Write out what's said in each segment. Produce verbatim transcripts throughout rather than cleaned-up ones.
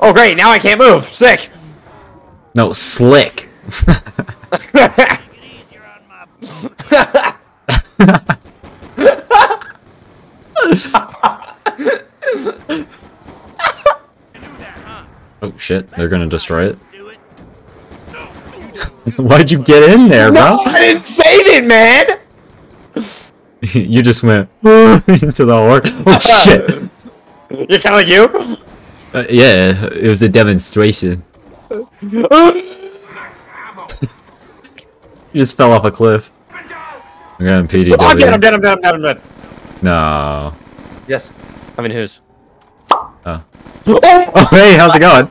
Oh great, now I can't move. Sick. No, slick. Oh shit, they're gonna destroy it. Why'd you get in there, no, bro? I didn't save it, man! You just went into the horror. Oh shit! You're kinda like you? Uh, yeah, it was a demonstration. You just fell off a cliff. I'm going P D W. Oh, I'm dead, I'm dead, I'm dead, I'm dead, I'm dead. No. Yes. I mean, who's? Oh. Oh, hey, how's it going?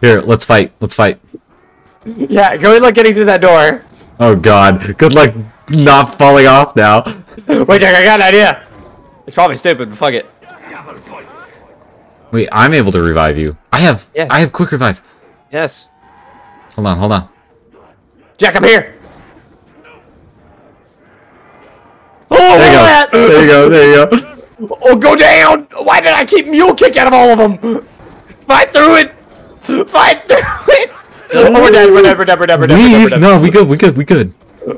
Here, let's fight. Let's fight. Yeah, good luck getting through that door. Oh, God. Good luck not falling off now. Wait, Jack, I got an idea. It's probably stupid, but fuck it. Wait, I'm able to revive you. I have, yes. I have quick revive. Yes. Hold on, hold on. Jack, I'm here. Oh, there you go. At? There you go. There you go. Oh, go down. Why did I keep mule kick out of all of them? Fight through it. Fight through it. Oh, we're dead. We're dead. We're dead. We're dead. We're dead. We're dead. No, we good. We good. We good.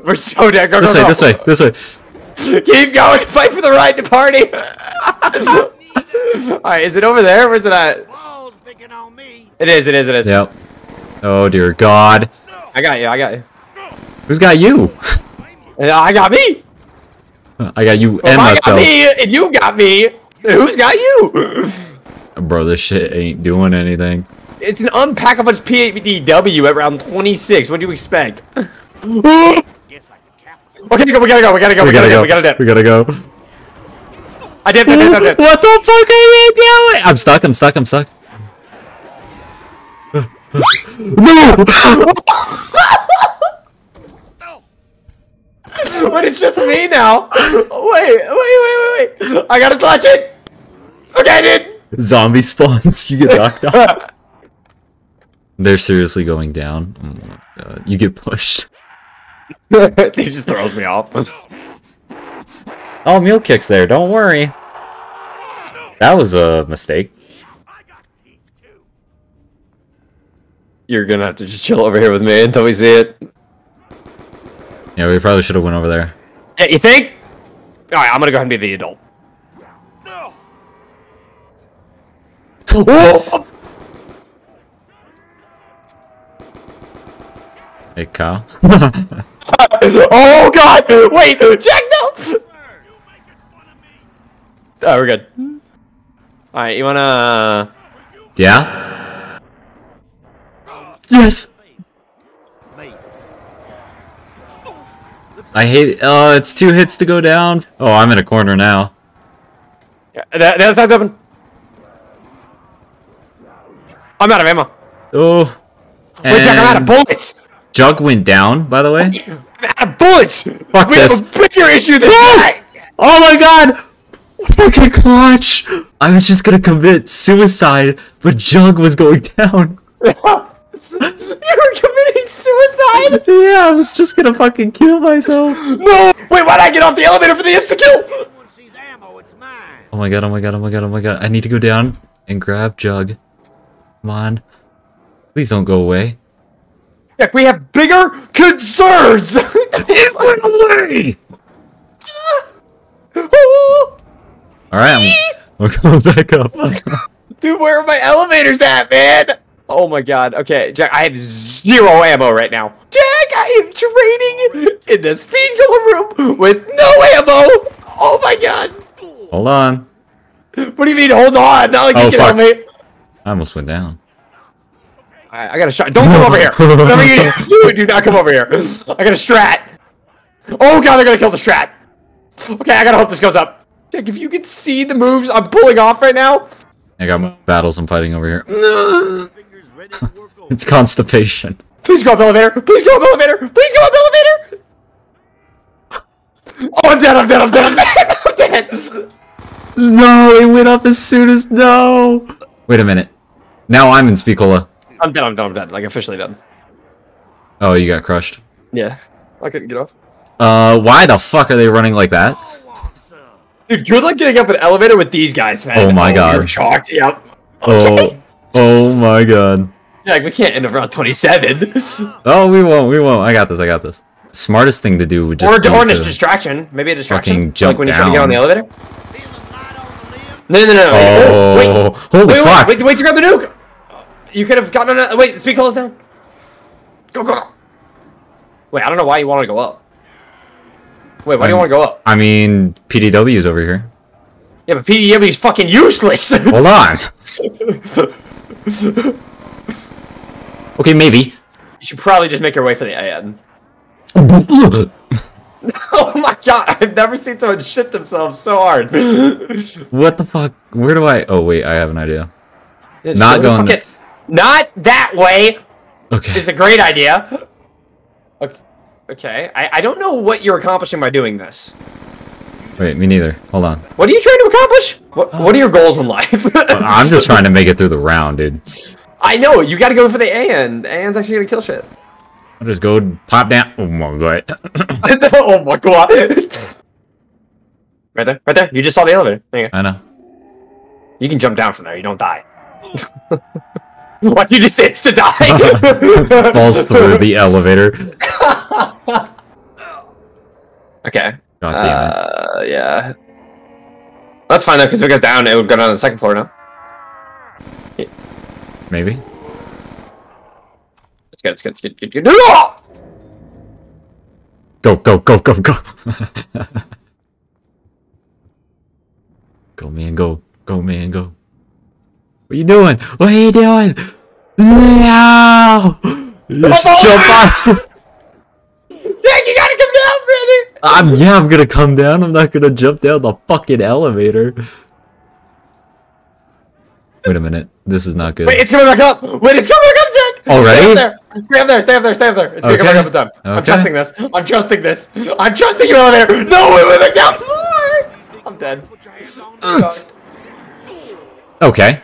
We're so dead. Go, this go, way. Go. This way. This way. Keep going. Fight for the right to party. All right. Is it over there? Where's it at? It is. It is. It is. Yep. Oh dear God. I got you. I got you. Who's got you? I got me. I got you and myself. I got me, and you got me. Who's got you? Bro, this shit ain't doing anything. It's an unpackable P D W at round twenty-six. What do you expect? Okay, we gotta go. We gotta go. We gotta go. We gotta go. We gotta dip. We gotta go. I dipped. I dipped. I dipped. What the fuck are you doing? I'm stuck. I'm stuck. I'm stuck. No. But it's just me now. Wait, wait, wait, wait, wait. I gotta clutch it. Okay, I did. Zombie spawns. You get knocked off. They're seriously going down. Oh my God. You get pushed. He just throws me off. Oh, mule kick's there. Don't worry. That was a mistake. You're gonna have to just chill over here with me until we see it. Yeah, we probably should have went over there. You think? Alright, I'm gonna go ahead and be the adult. No. Oh. Hey, Kyle. Oh, God! Wait, Jack, no! Oh, we're good. Alright, you wanna... Yeah? Yes! I hate it. Oh, it's two hits to go down. Oh, I'm in a corner now. Yeah, that, that side's open. I'm out of ammo. Oh. Wait, Jack, I'm out of bullets. Jug went down, by the way. I'm out of bullets. Fuck we this. Have a bigger issue than that. Oh my God. Fucking clutch. I was just going to commit suicide, but Jug was going down. You were committing suicide? Yeah, I was just gonna fucking kill myself. No! Wait, why'd I get off the elevator for the insta-kill? Oh my God, oh my God, oh my God, oh my God. I need to go down and grab Jug. Come on. Please don't go away. Heck, we have bigger concerns! It went away! Alright, I'm, I'm going back up. Dude, where are my elevators at, man? Oh my God. Okay, Jack, I have zero ammo right now. Jack, I am training in the speed killer room with no ammo. Oh my God. Hold on. What do you mean, hold on? Not like oh, you can help me. I almost went down. I, I got a shot. Don't come over here. Whatever you do, do not come over here. I got a strat. Oh God, they're going to kill the strat. Okay, I got to hope this goes up. Jack, if you can see the moves I'm pulling off right now. I got my battles I'm fighting over here. No. It's constipation. Please go up elevator. Please go up elevator. Please go up elevator. Oh, I'm dead. I'm dead. I'm dead. I'm dead. I'm dead. No, it went up as soon as no. Wait a minute. Now I'm in Spicola. I'm dead. I'm dead. I'm dead. Like officially dead. Oh, you got crushed. Yeah, I couldn't get off. Uh, why the fuck are they running like that? Dude, good luck getting up an elevator with these guys, man. Oh my oh, God. You're chalked. Yep. Oh. Okay. Oh my god. Like, we can't end up around twenty-seven. Oh, we won't. We won't. I got this. I got this. Smartest thing to do would just or, be or to a distraction. Maybe a distraction. Jump like when you try to get on the elevator. No, no, no. no. Oh, wait, wait, holy wait, fuck! Wait, wait, wait to grab the nuke. You could have gotten on. Wait, speed call down. Go, go, go. Wait, I don't know why you want to go up. Wait, why um, do you want to go up? I mean, P D W's over here. Yeah, but P D W's fucking useless. Hold on. Okay, maybe. You should probably just make your way for the A N. Oh my god, I've never seen someone shit themselves so hard. What the fuck? Where do I... Oh, wait, I have an idea. It's not going... Fucking... Not that way! Okay. It's a great idea. Okay. Okay. I, I don't know what you're accomplishing by doing this. Wait, me neither. Hold on. What are you trying to accomplish? What, oh. what are your goals in life? I'm just trying to make it through the round, dude. I know, you gotta go for the A N. The A N's actually gonna kill shit. I'll just go pop down. Oh my god. Oh my god. Right there, right there. You just saw the elevator. There you go. I know. You can jump down from there, you don't die. What you just said to die? Falls through the elevator. Okay. God damn it. Uh, yeah. That's fine though, because if it goes down, it would go down to the second floor now. Yeah. Maybe. It's good, it's good, it's good, good, good. No! Go, go, go, go, go. Go, man, go. Go, man, go. What are you doing? What are you doing? No! Just oh, jump on. Jack, you gotta come down, brother! I'm, yeah, I'm gonna come down. I'm not gonna jump down the fucking elevator. Wait a minute. This is not good. Wait, it's coming back up! Wait, it's coming back up, Jack! Already? Stay up there! Stay up there! Stay up there! Stay up there! It's okay. Gonna come back up in time. Okay. I'm trusting this. I'm trusting this. I'm trusting you over there! No, wait, wait, wait, down more! I'm dead. Okay.